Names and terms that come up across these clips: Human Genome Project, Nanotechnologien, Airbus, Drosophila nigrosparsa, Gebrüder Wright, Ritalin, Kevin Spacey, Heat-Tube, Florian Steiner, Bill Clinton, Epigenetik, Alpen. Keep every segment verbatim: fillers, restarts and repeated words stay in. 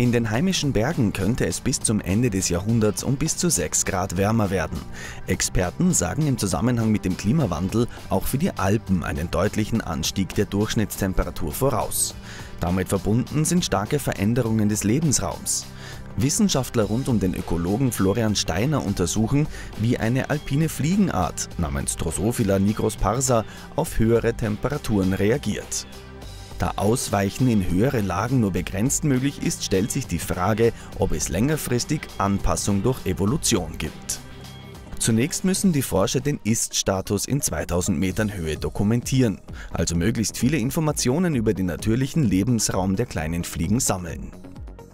In den heimischen Bergen könnte es bis zum Ende des Jahrhunderts um bis zu sechs Grad wärmer werden. Experten sagen im Zusammenhang mit dem Klimawandel auch für die Alpen einen deutlichen Anstieg der Durchschnittstemperatur voraus. Damit verbunden sind starke Veränderungen des Lebensraums. Wissenschaftler rund um den Ökologen Florian Steiner untersuchen, wie eine alpine Fliegenart namens Drosophila nigrosparsa auf höhere Temperaturen reagiert. Da Ausweichen in höhere Lagen nur begrenzt möglich ist, stellt sich die Frage, ob es längerfristig Anpassung durch Evolution gibt. Zunächst müssen die Forscher den Ist-Status in zweitausend Metern Höhe dokumentieren, also möglichst viele Informationen über den natürlichen Lebensraum der kleinen Fliegen sammeln.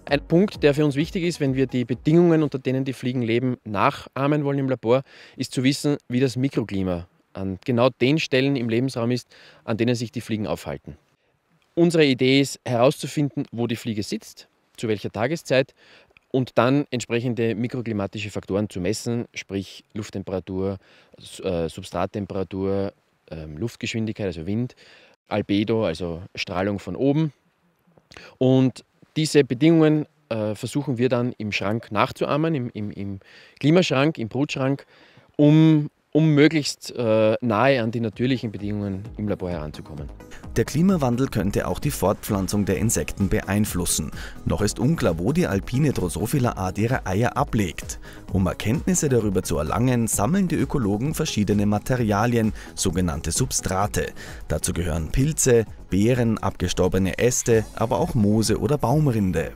Ein Punkt, der für uns wichtig ist, wenn wir die Bedingungen, unter denen die Fliegen leben, nachahmen wollen im Labor, ist zu wissen, wie das Mikroklima an genau den Stellen im Lebensraum ist, an denen sich die Fliegen aufhalten. Unsere Idee ist herauszufinden, wo die Fliege sitzt, zu welcher Tageszeit und dann entsprechende mikroklimatische Faktoren zu messen, sprich Lufttemperatur, Substrattemperatur, Luftgeschwindigkeit, also Wind, Albedo, also Strahlung von oben. Und diese Bedingungen versuchen wir dann im Schrank nachzuahmen, im, im, im Klimaschrank, im Brutschrank, um um möglichst äh, nahe an die natürlichen Bedingungen im Labor heranzukommen. Der Klimawandel könnte auch die Fortpflanzung der Insekten beeinflussen. Noch ist unklar, wo die alpine Drosophila-Art ihre Eier ablegt. Um Erkenntnisse darüber zu erlangen, sammeln die Ökologen verschiedene Materialien, sogenannte Substrate. Dazu gehören Pilze, Beeren, abgestorbene Äste, aber auch Moose oder Baumrinde.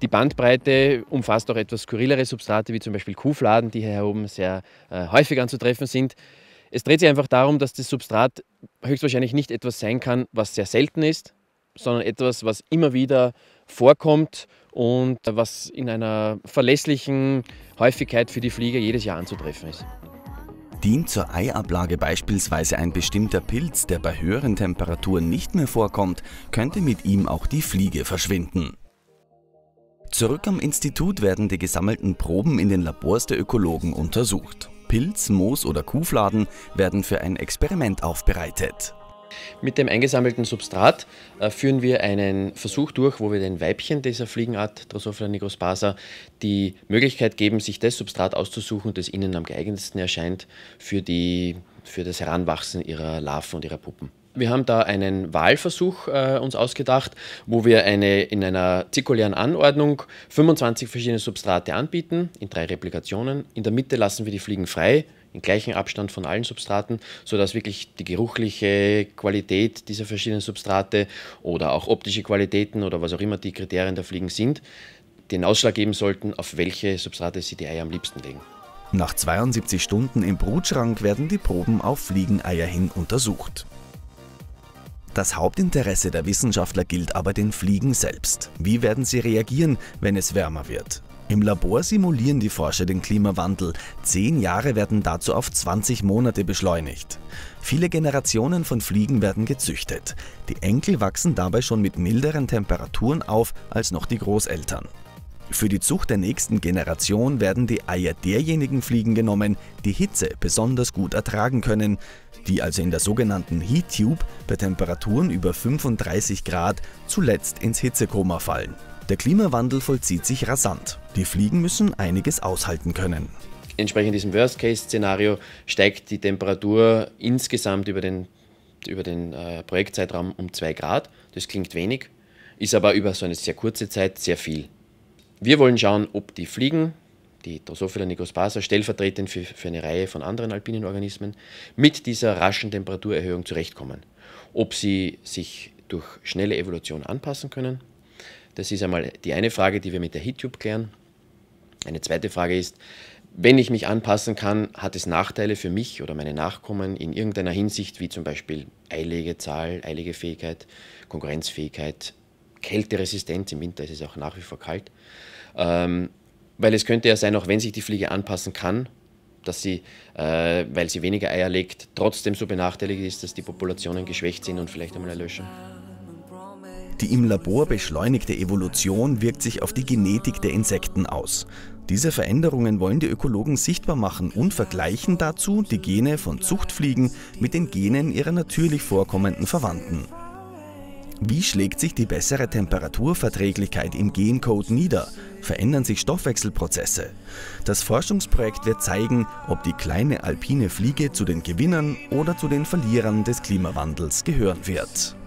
Die Bandbreite umfasst auch etwas skurrilere Substrate, wie zum Beispiel Kuhfladen, die hier oben sehr äh, häufig anzutreffen sind. Es dreht sich einfach darum, dass das Substrat höchstwahrscheinlich nicht etwas sein kann, was sehr selten ist, sondern etwas, was immer wieder vorkommt und was in einer verlässlichen Häufigkeit für die Fliege jedes Jahr anzutreffen ist. Dient zur Eiablage beispielsweise ein bestimmter Pilz, der bei höheren Temperaturen nicht mehr vorkommt, könnte mit ihm auch die Fliege verschwinden. Zurück am Institut werden die gesammelten Proben in den Labors der Ökologen untersucht. Pilz, Moos oder Kuhfladen werden für ein Experiment aufbereitet. Mit dem eingesammelten Substrat führen wir einen Versuch durch, wo wir den Weibchen dieser Fliegenart Drosophila nigrosparsa die Möglichkeit geben, sich das Substrat auszusuchen, das ihnen am geeignetsten erscheint für, die, für das Heranwachsen ihrer Larven und ihrer Puppen. Wir haben da einen Wahlversuch äh, uns ausgedacht, wo wir eine, in einer zirkulären Anordnung fünfundzwanzig verschiedene Substrate anbieten, in drei Replikationen. In der Mitte lassen wir die Fliegen frei, im gleichen Abstand von allen Substraten, sodass wirklich die geruchliche Qualität dieser verschiedenen Substrate oder auch optische Qualitäten oder was auch immer die Kriterien der Fliegen sind, den Ausschlag geben sollten, auf welche Substrate sie die Eier am liebsten legen. Nach zweiundsiebzig Stunden im Brutschrank werden die Proben auf Fliegeneier hin untersucht. Das Hauptinteresse der Wissenschaftler gilt aber den Fliegen selbst. Wie werden sie reagieren, wenn es wärmer wird? Im Labor simulieren die Forscher den Klimawandel. Zehn Jahre werden dazu auf zwanzig Monate beschleunigt. Viele Generationen von Fliegen werden gezüchtet. Die Enkel wachsen dabei schon mit milderen Temperaturen auf als noch die Großeltern. Für die Zucht der nächsten Generation werden die Eier derjenigen Fliegen genommen, die Hitze besonders gut ertragen können, die also in der sogenannten Heat-Tube bei Temperaturen über fünfunddreißig Grad zuletzt ins Hitzekoma fallen. Der Klimawandel vollzieht sich rasant. Die Fliegen müssen einiges aushalten können. Entsprechend diesem Worst-Case-Szenario steigt die Temperatur insgesamt über den, über den äh, Projektzeitraum um zwei Grad. Das klingt wenig, ist aber über so eine sehr kurze Zeit sehr viel. Wir wollen schauen, ob die Fliegen, die Drosophila nigrosparsa, stellvertretend für, für eine Reihe von anderen alpinen Organismen, mit dieser raschen Temperaturerhöhung zurechtkommen. Ob sie sich durch schnelle Evolution anpassen können, das ist einmal die eine Frage, die wir mit der Heat-Tube klären. Eine zweite Frage ist, wenn ich mich anpassen kann, hat es Nachteile für mich oder meine Nachkommen in irgendeiner Hinsicht, wie zum Beispiel Eilegezahl, Eilegefähigkeit, Konkurrenzfähigkeit, Kälteresistenz, im Winter ist es auch nach wie vor kalt, ähm, weil es könnte ja sein, auch wenn sich die Fliege anpassen kann, dass sie, äh, weil sie weniger Eier legt, trotzdem so benachteiligt ist, dass die Populationen geschwächt sind und vielleicht einmal erlöschen. Die im Labor beschleunigte Evolution wirkt sich auf die Genetik der Insekten aus. Diese Veränderungen wollen die Ökologen sichtbar machen und vergleichen dazu die Gene von Zuchtfliegen mit den Genen ihrer natürlich vorkommenden Verwandten. Wie schlägt sich die bessere Temperaturverträglichkeit im Gencode nieder? Verändern sich Stoffwechselprozesse? Das Forschungsprojekt wird zeigen, ob die kleine alpine Fliege zu den Gewinnern oder zu den Verlierern des Klimawandels gehören wird.